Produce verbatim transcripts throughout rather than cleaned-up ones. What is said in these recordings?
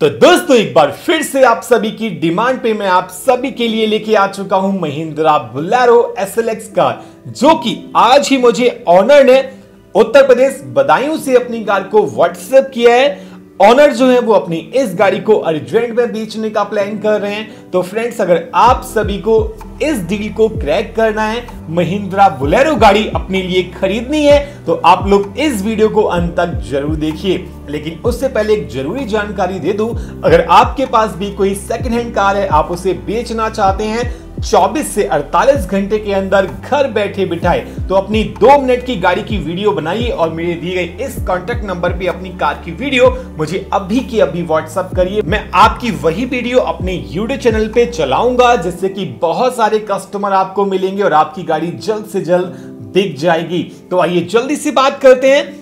तो दोस्तों एक बार फिर से आप सभी की डिमांड पे मैं आप सभी के लिए लेके आ चुका हूं Mahindra Bolero S L X car, जो कि आज ही मुझे ऑनर ने उत्तर प्रदेश बदायूं से अपनी कार को व्हाट्सएप किया है। ऑनर जो है वो अपनी इस गाड़ी को अर्जेंट में बेचने का प्लान कर रहे हैं। तो फ्रेंड्स, अगर आप सभी को इस डील को क्रैक करना है, महिंद्रा बोलेरो गाड़ी अपने लिए खरीदनी है, तो आप लोग इस वीडियो को अंत तक जरूर देखिए। लेकिन उससे पहले एक जरूरी जानकारी दे दूं, अगर आपके पास भी कोई सेकेंड हैंड कार है, आप उसे बेचना चाहते हैं चौबीस से अड़तालीस घंटे के अंदर घर बैठे बिठाए, तो अपनी दो मिनट की गाड़ी की वीडियो बनाइए और मेरे दिए गए इस कॉन्टेक्ट नंबर पे अपनी कार की वीडियो मुझे अभी की अभी व्हाट्सएप करिए। मैं आपकी वही वीडियो अपने यूट्यूब चैनल पे चलाऊंगा, जिससे कि बहुत सारे कस्टमर आपको मिलेंगे और आपकी गाड़ी जल्द से जल्द बिक जाएगी। तो आइए जल्दी से बात करते हैं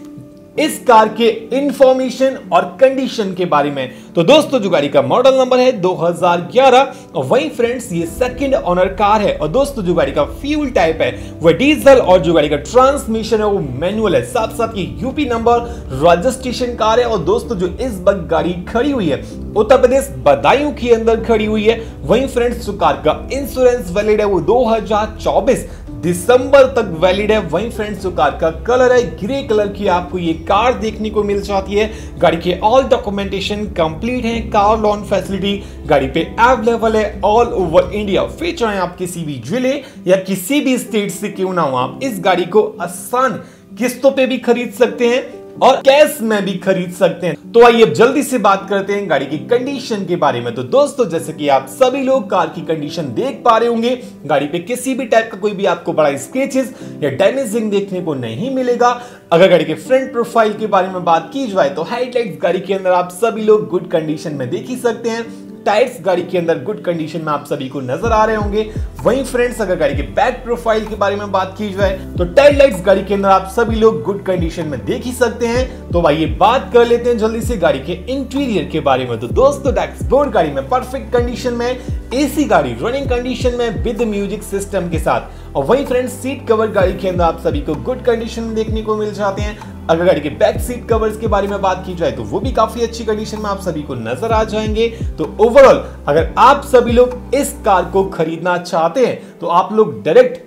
इस कार के इंफॉर्मेशन और कंडीशन के बारे में। तो दोस्तों, जो गाड़ी का मॉडल नंबर है दो हज़ार ग्यारह, और वही फ्रेंड्स ये सेकंड ऑनर कार है। और दोस्तों, जो गाड़ी का फ्यूल टाइप है वह डीजल, और जो गाड़ी का ट्रांसमिशन है वो मैनुअल है। साथ साथ ये यूपी नंबर रजिस्ट्रेशन कार है। और दोस्तों, जो इस वक्त गाड़ी खड़ी हुई है उत्तर प्रदेश बदायूं के अंदर खड़ी हुई है। वही फ्रेंड्स, जो कार का इंश्योरेंस वैलिड है वो दो हजार चौबीस दिसंबर तक वैलिड है। वहीं फ्रेंड्स, जो कार का कलर है ग्रे कलर की आपको ये कार देखने को मिल जाती है। गाड़ी के ऑल डॉक्यूमेंटेशन कंप्लीट है, कार लोन फैसिलिटी गाड़ी पे अवेलेबल है ऑल ओवर इंडिया। फिर चाहे आप किसी भी जिले या किसी भी स्टेट से क्यों ना हो, आप इस गाड़ी को आसान किस्तों पे भी खरीद सकते हैं और कैश में भी खरीद सकते हैं। तो आइए अब जल्दी से बात करते हैं गाड़ी की कंडीशन के बारे में। तो दोस्तों, जैसे कि आप सभी लोग कार की कंडीशन देख पा रहे होंगे, गाड़ी पे किसी भी टाइप का कोई भी आपको बड़ा स्क्रैचेस या डैमेजिंग देखने को नहीं मिलेगा। अगर गाड़ी के फ्रंट प्रोफाइल के बारे में बात की जाए तो हेडलाइट्स गाड़ी के अंदर आप सभी लोग गुड कंडीशन में देख ही सकते हैं। टायर्स गाड़ी के अंदर गुड कंडीशन में आप सभी को नजर आ रहे होंगे। वहीं फ्रेंड्स, अगर गाड़ी के बैक प्रोफाइल के बारे में बात की जाए तो टेल लाइट्स गाड़ी के अंदर आप सभी लोग गुड कंडीशन में देख ही सकते हैं। तो आइए बात कर लेते हैं जल्दी से गाड़ी के इंटीरियर के बारे में। तो दोस्तों, डैशबोर्ड गाड़ी में परफेक्ट कंडीशन में, एसी गाड़ी रनिंग कंडीशन में विद म्यूजिक सिस्टम के साथ। और वही फ्रेंड्स, सीट कवर गाड़ी के अंदर आप सभी को गुड कंडीशन में देखने को मिल जाते हैं। अगर गाड़ी के बैक सीट कवर्स के बारे में बात की जाए तो वो भी काफी अच्छी कंडीशन में आप सभी को नजर आ जाएंगे। तो ओवरऑल अगर आप सभी लोग इस कार को खरीदना चाहते हैं तो आप लोग डायरेक्ट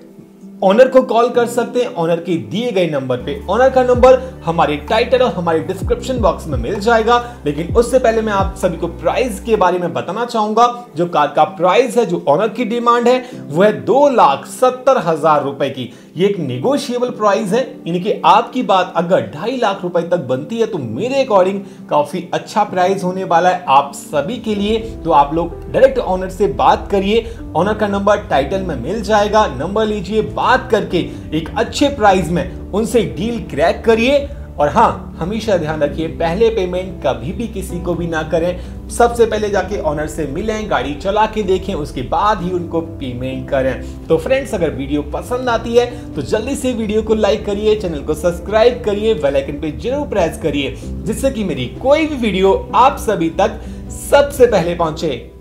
ऑनर को कॉल कर सकते हैं। ऑनर के दिए गए नंबर पे, ऑनर का नंबर हमारे टाइटल और हमारे डिस्क्रिप्शन बॉक्स में मिल जाएगा। लेकिन उससे पहले मैं आप सभी को प्राइस के बारे में बताना चाहूंगा। जो कार का प्राइस है, जो ऑनर की डिमांड है, वह है दो लाख सत्तर हजार रुपए की। ये एक नेगोशिएबल प्राइस है, यानी कि आपकी बात अगर ढाई लाख रुपए तक बनती है तो मेरे अकॉर्डिंग काफी अच्छा प्राइस होने वाला है आप सभी के लिए। तो आप लोग डायरेक्ट ऑनर से बात करिए, ऑनर का नंबर टाइटल में मिल जाएगा, नंबर लीजिए, बात करके एक अच्छे प्राइस में उनसे डील क्रैक करिए। और हाँ, हमेशा ध्यान रखिए पहले पेमेंट कभी भी किसी को भी ना करें, सबसे पहले जाके ऑनर से मिलें, गाड़ी चला के देखें, उसके बाद ही उनको पेमेंट करें। तो फ्रेंड्स, अगर वीडियो पसंद आती है तो जल्दी से वीडियो को लाइक करिए, चैनल को सब्सक्राइब करिए, बेल आइकन पे जरूर प्रेस करिए, जिससे कि मेरी कोई भी वीडियो आप सभी तक सबसे पहले पहुंचे।